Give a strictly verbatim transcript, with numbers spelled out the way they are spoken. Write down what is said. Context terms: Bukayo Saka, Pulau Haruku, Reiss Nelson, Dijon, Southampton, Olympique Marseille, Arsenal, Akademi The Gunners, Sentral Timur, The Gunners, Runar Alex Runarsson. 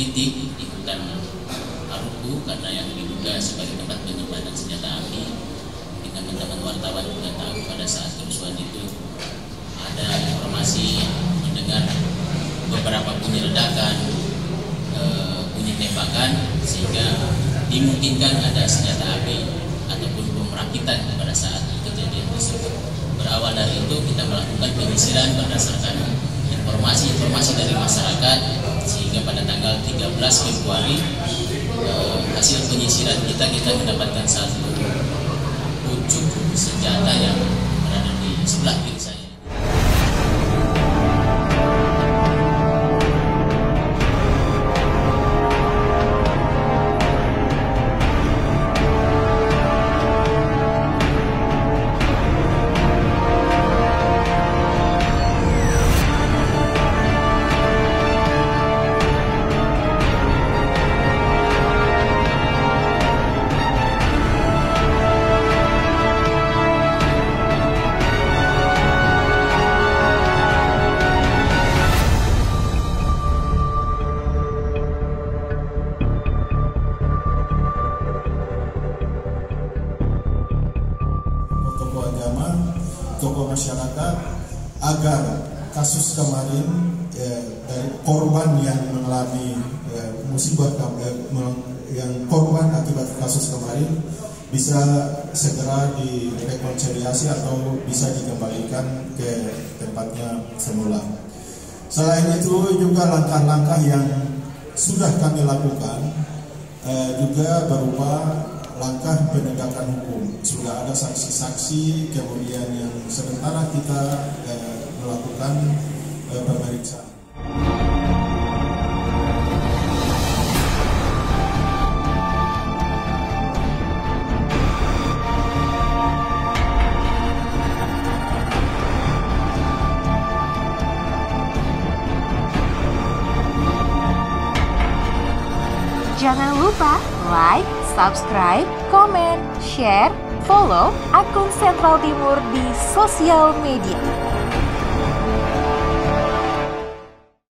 titik di hutan Haruku karena yang diduga sebagai tempat penyimpanan senjata api. Teman-teman wartawan juga tahu pada saat kerusuhan itu ada informasi mendengar beberapa bunyi ledakan, e, bunyi tembakan, sehingga dimungkinkan ada senjata api ataupun bom rakitan pada saat kejadian tersebut. Berawal dari itu kita melakukan penyisiran berdasarkan informasi-informasi dari masyarakat, sehingga pada tanggal tiga belas Februari e, hasil penyisiran kita kita mendapatkan satu pucuk senjata yang berada di sebelah kiri saya. Tokoh masyarakat agar kasus kemarin eh, dari korban yang mengalami eh, musibah eh, yang korban akibat kasus kemarin bisa segera direkonsiliasi atau bisa dikembalikan ke tempatnya semula. Selain itu juga langkah-langkah yang sudah kami lakukan eh, juga berupa langkah penegakan hukum. Sudah ada saksi-saksi, kemudian yang sementara kita eh, melakukan eh, pemeriksaan. Jangan lupa like, subscribe, komen, share, follow akun Sentral Timur di sosial media.